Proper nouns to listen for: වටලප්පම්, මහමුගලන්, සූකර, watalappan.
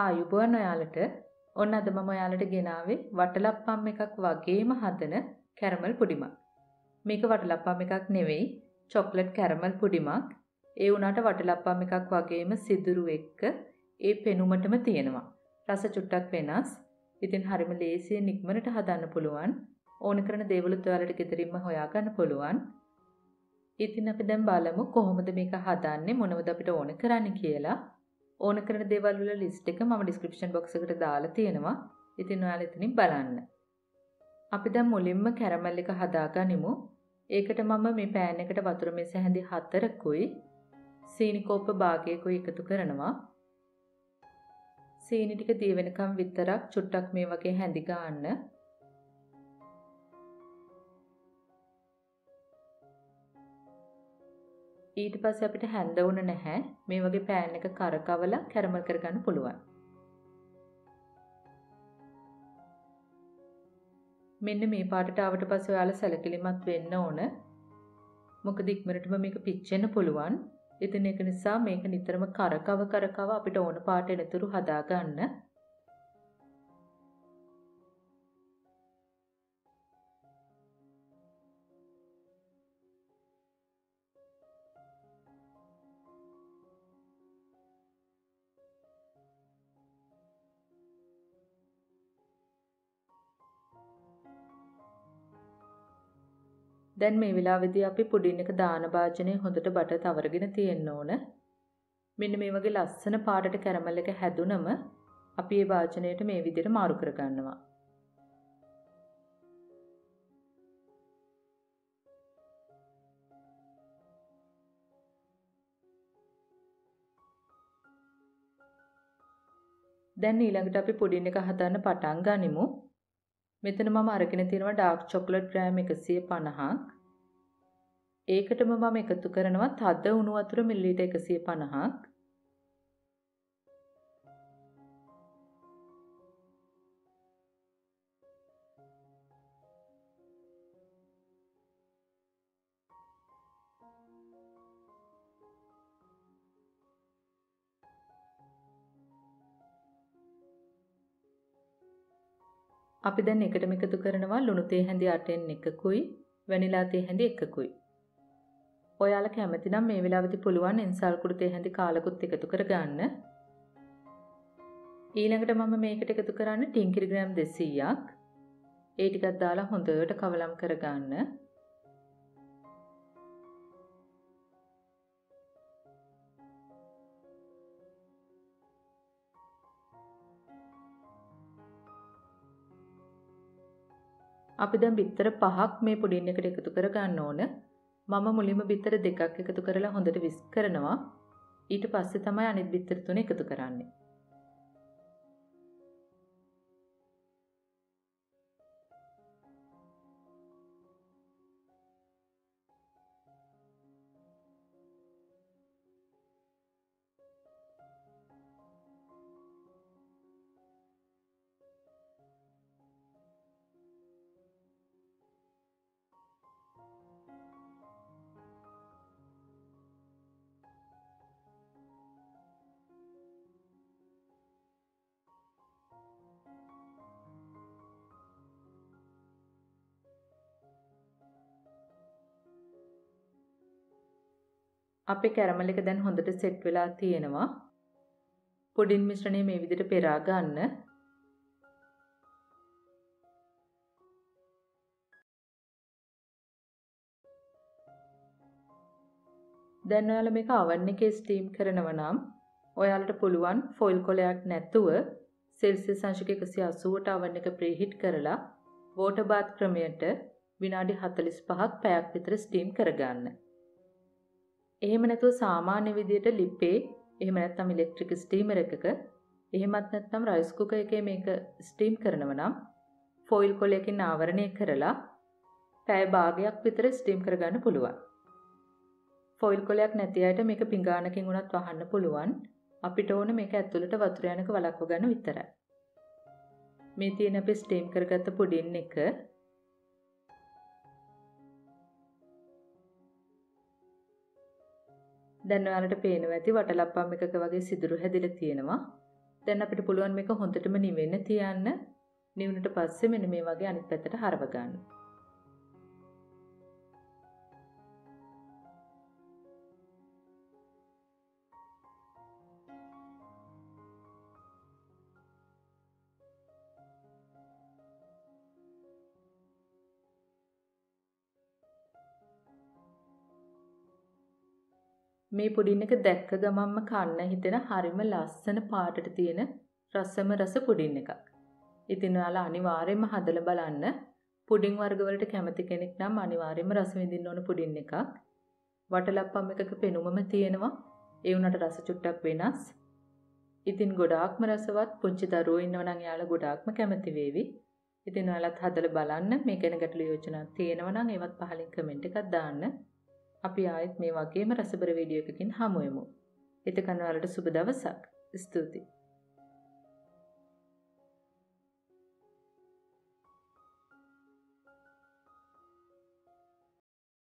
ආයුබෝවන් ඔයාලට ඔන්න අද මම ඔයාලට ගෙනාවේ වටලප්පම් එකක් වගේම හදන කැරමල් පුඩිමක්. මේක වටලප්පම් එකක් නෙවෙයි චොක්ලට් කැරමල් පුඩිමක්. ඒ උනාට වටලප්පම් එකක් වගේම සිදුරු එක්ක ඒ පෙනුමටම තියෙනවා. රස චුට්ටක් වෙනස්. ඉතින් හරිම ලේසියෙන් ඉක්මනට හදන්න පුළුවන්. ඕන කරන දේවලුත් ඔයාලට ගෙදරින්ම හොයාගන්න පුළුවන්. ඉතින් අපි දැන් බලමු කොහොමද මේක හදන්නේ මොනවද අපිට ඕන කරන්නේ කියලා. ඕන කරන දේවල් වල ලිස්ට් එක මම ඩිස්ක්‍රිප්ෂන් බොක්ස් එකට දාලා තියෙනවා. ඉතින් ඔයාලා එතනින් බලන්න. අපි දැන් මුලින්ම කැරමල් එක හදාගනිමු. ඒකට මම මේ පෑන් එකට වතුර මිස හැඳි 4කුයි සීනි කෝප්ප භාගයකුයි එකතු කරනවා. සීනි ටික දිය වෙනකම් විතරක් චුට්ටක් මේ වගේ හැඳි ගන්න. ඊට පස්සේ අපිට හැඳ වුණ නැහැ මේ වගේ පෑන් එක කරකවලා කැරමල් කරගන්න පුළුවන්. මෙන්න මේ පාටට ආවට පස්සේ ඔයාලා සැලකිලිමත් වෙන්න ඕන. මොකද ඉක්මනටම මේක පිච්චෙන්න පුළුවන්. ඉතින් ඒක නිසා මේක නිතරම කරකව අපිට ඕන පාට එනතුරු හදා ගන්න. දැන් මේ වෙලාවේදී අපි පුඩින් එක දාන භාජනයේ හොඳට බට තවරගෙන තියෙන්න ඕන. මෙන්න මේ වගේ ලස්සන පාටට කැරමල් එක හැදුනම අපි මේ භාජනයට මේ විදිහට මාරු කර ගන්නවා. දැන් ඊළඟට අපි පුඩින් එක හදන්න පටන් ගනිමු. මෙතන මම අරගෙන තියෙනවා ඩාර්ක් චොක්ලට් ග්‍රෑම් 150ක්. ඒකටම මම එකතු කරනවා තද උණු වතුර මිලිලීටර් 150ක්. අපි දැන් එකට මේකතු කරනවා ලුණු තේ හැඳි 8න් 1කුයි වැනිලා තේ හැඳි 1කුයි. ඔයාලා කැමති නම් මේ වෙලාවෙදි පුළුවන් එන්සල් කුඩු තේ හැඳි කාලකුත් එකතු කරගන්න. ඊළඟට මම මේකට එකතු කරන්නේ ටින්කිරි ග්‍රෑම් 200ක්. ඒ ටිකක් දාලා හොඳට කවලම් කරගන්න. අපි දැන් බිත්තර 5ක් මේ පුඩින් එකට එකතු කර ගන්න ඕන. මම මුලින්ම බිත්තර 2ක් එකතු කරලා හොඳට විස්ක් කරනවා. ඊට පස්සේ තමයි අනිත් බිත්තර 3 එකතු කරන්නේ. අපේ කැරමල් එක දැන් හොඳට සෙට් වෙලා තියෙනවා. පුඩින් මිශ්‍රණය මේ විදිහට පෙරා ගන්න. දැන් ඔයාලා මේක oven එකේ ස්ටීම් කරනවා නම් ඔයාලට පුළුවන් foil කොලයක් නැතුව සෙල්සියස් 180ට oven එක preheat කරලා water bath ක්‍රමයට විනාඩි 45ක් පැයක් විතර ස්ටීම් කරගන්න. එහෙම නැතුව සාමාන්‍ය විදියට ලිපේ එහෙම නැත්නම් ඉලෙක්ට්‍රික් ස්ටීමර් එකක එහෙමත් නැත්නම් රයිස් කුකර් එකේ මේක ස්ටීම් කරනවා නම් ෆොයිල් කොලයකින් ආවරණය කරලා පැය භාගයක් විතර ස්ටීම් කරගන්න පුළුවන්. ෆොයිල් කොලයක් නැති අයට මේක පිඟානකින් උනත් වහන්න පුළුවන්. අපිට ඕනේ මේක ඇතුළට වතුර යනක වලක්ව ගන්න විතරයි. මේ තියෙන අපි ස්ටීම් කරගත්ත පුඩින් එක දැන් ඔයාලට පේනවා ඇති වටලප්පම් එකක වගේ සිදුරු හැදිලා තියෙනවා. දැන් අපිට පුළුවන් මේක හොඳටම නිවෙන්න තියන්න. නිවුණට පස්සේ මෙන්න මේ වගේ අනිත් පැත්තට හරව ගන්න. මේ පුඩින් එක දැක්ක ගමන්ම කන්න හිතෙන හරිම ලස්සන පාටට තියෙන රසම රස පුඩින් එකක්. ඉතින් ඔයාලා අනිවාර්යයෙන්ම හදලා බලන්න. පුඩින් වර්ග වලට කැමති කෙනෙක් නම් අනිවාර්යයෙන්ම රස විඳින්න ඕන පුඩින් එකක්. වටලප්පම් එකක පෙනුමම තියෙනවා. ඒ උනට රස චුට්ටක් වෙනස්. ඉතින් ගොඩාක්ම රසවත් පුංචි දරුවෝ ඉන්නව නම් එයාලා ගොඩාක්ම කැමති වේවි. ඉතින් ඔයාලත් හදලා බලන්න. මේ ගැන ගැටළු යෝජනා තියෙනවා නම් ඒවත් පහලින් කමෙන්ට් එකක් දාන්න. අපි ආයෙත් මේ වගේම රසබර වීඩියෝ එකකින් හමු වෙමු. එතකන් ඔයාලට සුබ දවසක්. ස්තුතියි.